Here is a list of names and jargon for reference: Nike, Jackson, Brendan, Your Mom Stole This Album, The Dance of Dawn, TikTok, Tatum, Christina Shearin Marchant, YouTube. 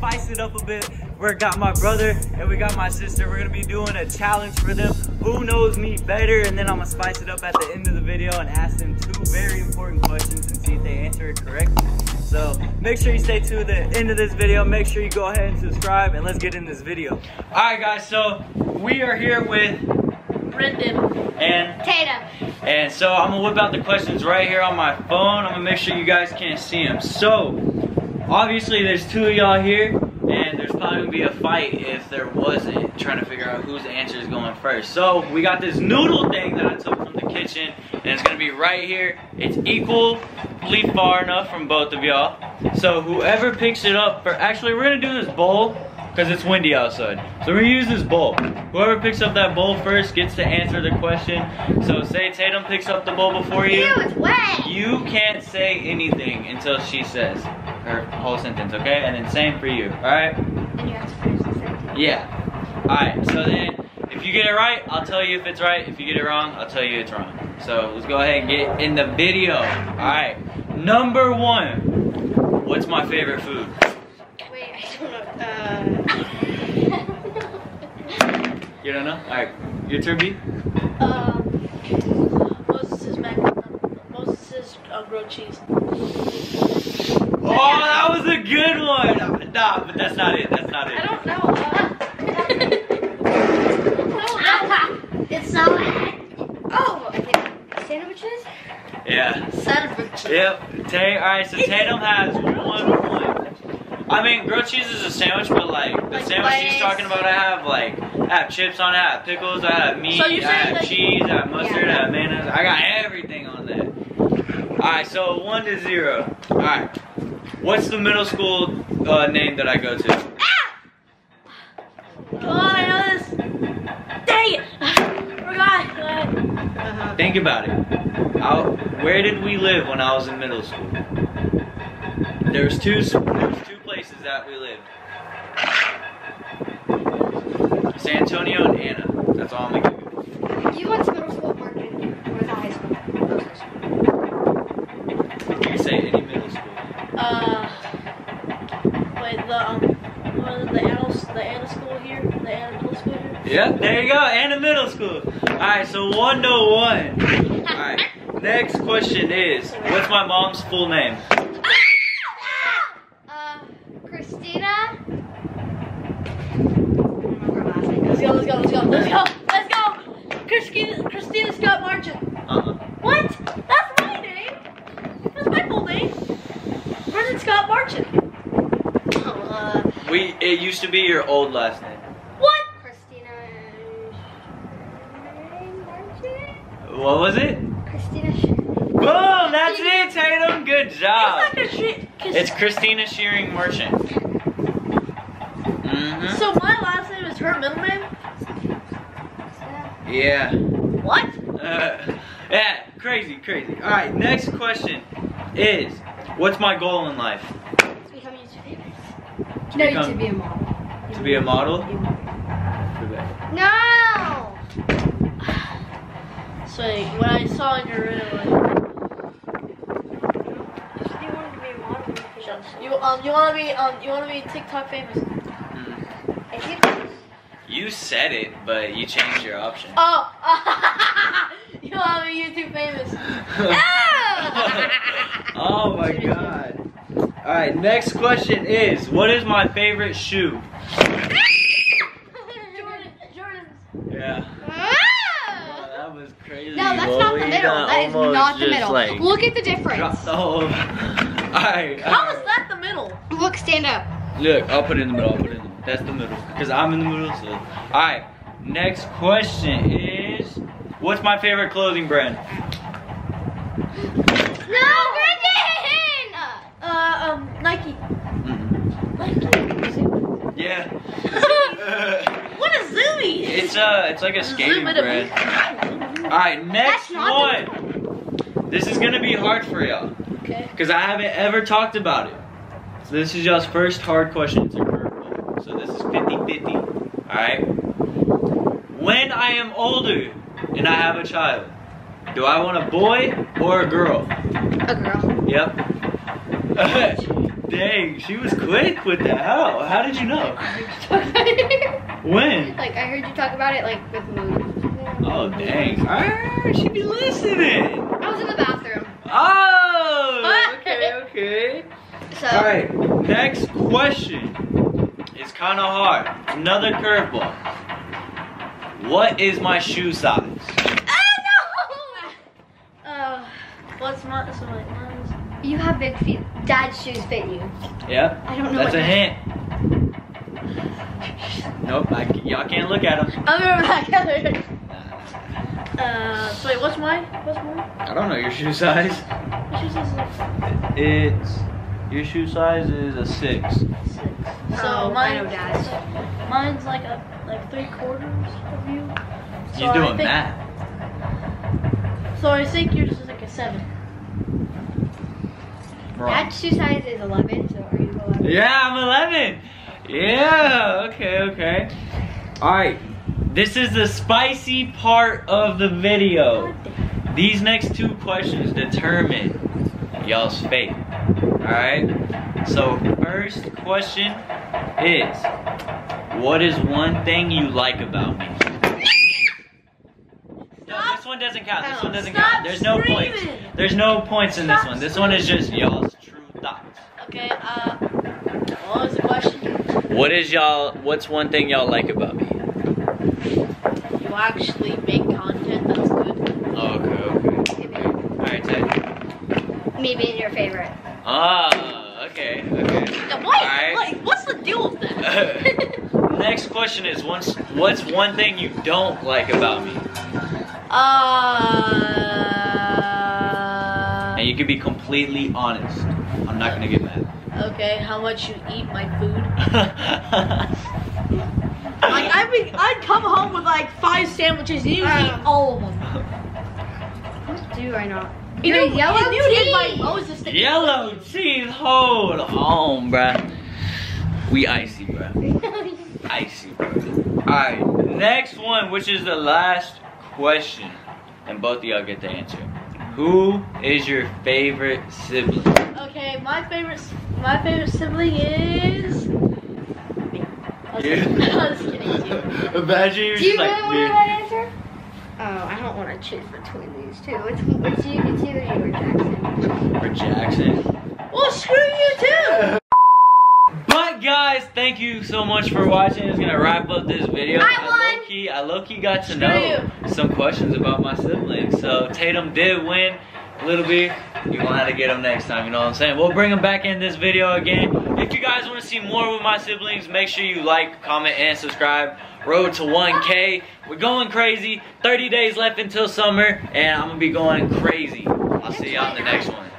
spice it up a bit. We got my brother and we got my sister. We're gonna be doing a challenge for them. Who knows me better? And then I'm gonna spice it up at the end of the video and ask them two very important questions and see if they answer it correctly. So make sure you stay to the end of this video. Make sure you go ahead and subscribe and let's get in this video. All right guys, so we are here with Brendan and Tatum. And so I'm gonna whip out the questions right here on my phone. I'm gonna make sure you guys can't see them. So obviously there's two of y'all here. And there's probably going to be a fight if there wasn't, trying to figure out whose answer is going first. So we got this noodle thing that I took from the kitchen, and it's going to be right here. It's equally far enough from both of y'all. So whoever picks it up, actually we're going to do this bowl because it's windy outside. So we're going to use this bowl. Whoever picks up that bowl first gets to answer the question. So say Tatum picks up the bowl before you. Ew, it's wet. You can't say anything until she says her whole sentence, okay? And then same for you, all right? And you have to finish the sentence. Yeah. All right, so then if you get it right, I'll tell you if it's right. If you get it wrong, I'll tell you it's wrong. So let's go ahead and get in the video. All right, number one, what's my favorite food? Wait, I don't know. You don't know? All right, your turn, B. Moses' grilled cheese. Oh, that was a good one! Nah, but that's not it, that's not it. I don't know. It's not what. Oh, okay. Sandwiches? Yeah. Sandwiches. Yep. Alright, so Tatum has 1 point. I mean, grilled cheese is a sandwich, but like, the sandwich she's talking about, I have chips on it, I have pickles, I have meat, so I have cheese, I have mustard, I have mayonnaise, I got everything on that. Alright, so 1 to 0. Alright. What's the middle school name that I go to? Ah! Oh, I know this. Dang it! I forgot. Think about it. Where did we live when I was in middle school? There was two places that we lived. San Antonio and Anna. That's all I'm gonna give you. You went to middle school, Martin, or was it high school? Did you say any middle school? The Anna Middle School here? Yeah, there you go, Anna Middle School. Alright, so 1 to 1. Alright, next question is, what's my mom's full name? Christina. Let's go. Christina Scott Marchant. What? That's my name. That's my full name. Brendan Scott Marchant. It used to be your old last name. What? Christina Shearin Marchant? What was it? Christina Shearin. Boom! That's it, Tatum. Good job. It's Christina Shearin Marchant. Mm-hmm. So my last name is her middle name? Yeah. What? Yeah. Crazy. All right. Next question is, what's my goal in life? To become YouTube famous. No, to be a model. To be a model? No! So when I saw in your video, like, you wanted to be a model. You want to be TikTok famous. You said it, but you changed your option. Oh! You want to be YouTube famous. Oh my god. Alright, next question is, what is my favorite shoe? Jordan's. Yeah. Oh, that was crazy. No, that's not the middle. That is not the middle. Like, look at the difference. Alright. How is that the middle? Look, stand up. Look, I'll put it in the middle. That's the middle. Because I'm in the middle, so. Alright, next question is, what's my favorite clothing brand? No! Nike. Nike. Yeah. What is Zoomies? It's like a skating brand. Alright, next one. This is gonna be hard for y'all. Okay. Because I haven't ever talked about it. So this is y'all's first hard question. It's a curveball. So this is 50-50. Alright. When I am older and I have a child, do I want a boy or a girl? A girl. Yep. Dang, she was quick with that. How did you know? When? Like, I heard you talk about it, like, with Moon. Oh, dang. Arr, she be listening. I was in the bathroom. Oh, okay, okay. So. All right, next question. It's kind of hard. Another curveball. What is my shoe size? Oh, no! What's my, so like, mine's... You have big feet. Dad's shoes fit you. Yeah? I don't know. That's a hint. Nope, y'all can't look at them. I'm gonna back at it. So wait, what's mine? What's mine? I don't know your shoe size. Your shoe size is your shoe size is a 6. 6. So mine's like a 3/4 of you. So you're doing math. So I think yours is like a 7. Wrong. Dad's shoe size is 11, so are you 11? Yeah, I'm 11. Yeah, okay, okay. All right, this is the spicy part of the video. These next two questions determine y'all's fate, all right? So first question is, what is one thing you like about me? No, this one doesn't count. This one doesn't count. There's no points. There's no points in this one. This one is just y'all's true thoughts. Okay, what was the question? What's one thing y'all like about me? You actually make content that's good. Oh, okay, okay. Alright, Ted. Me being your favorite. Ah, okay, okay. What? Right. Like, what's the deal with that? Next question is, what's one thing you don't like about me? And you can be completely honest. I'm not gonna get mad. Okay, how much you eat my food? Like I'd come home with like 5 sandwiches and you eat all of them. What do I not? You're yellow teeth. Like, yellow teeth. Hold on, bruh. We icy, bruh. Icy, bruh. All right, next one, which is the last question, and both of y'all get the answer. Who is your favorite sibling? Okay, my favorite sibling is me. I was kidding. Imagine you're just like, really want that answer? Oh, I don't want to choose between these two. It's either you or Jackson. Or Jackson. Well, screw you too. But guys, thank you so much for watching. It's gonna wrap up this video. I low-key got to know some questions about my siblings. So Tatum did win a little bit. You're gonna have to get him next time, you know what I'm saying? We'll bring him back in this video again. If you guys want to see more with my siblings, make sure you like, comment, and subscribe. Road to 1K. We're going crazy. 30 days left until summer, and I'm gonna be going crazy. I'll see y'all in the next one.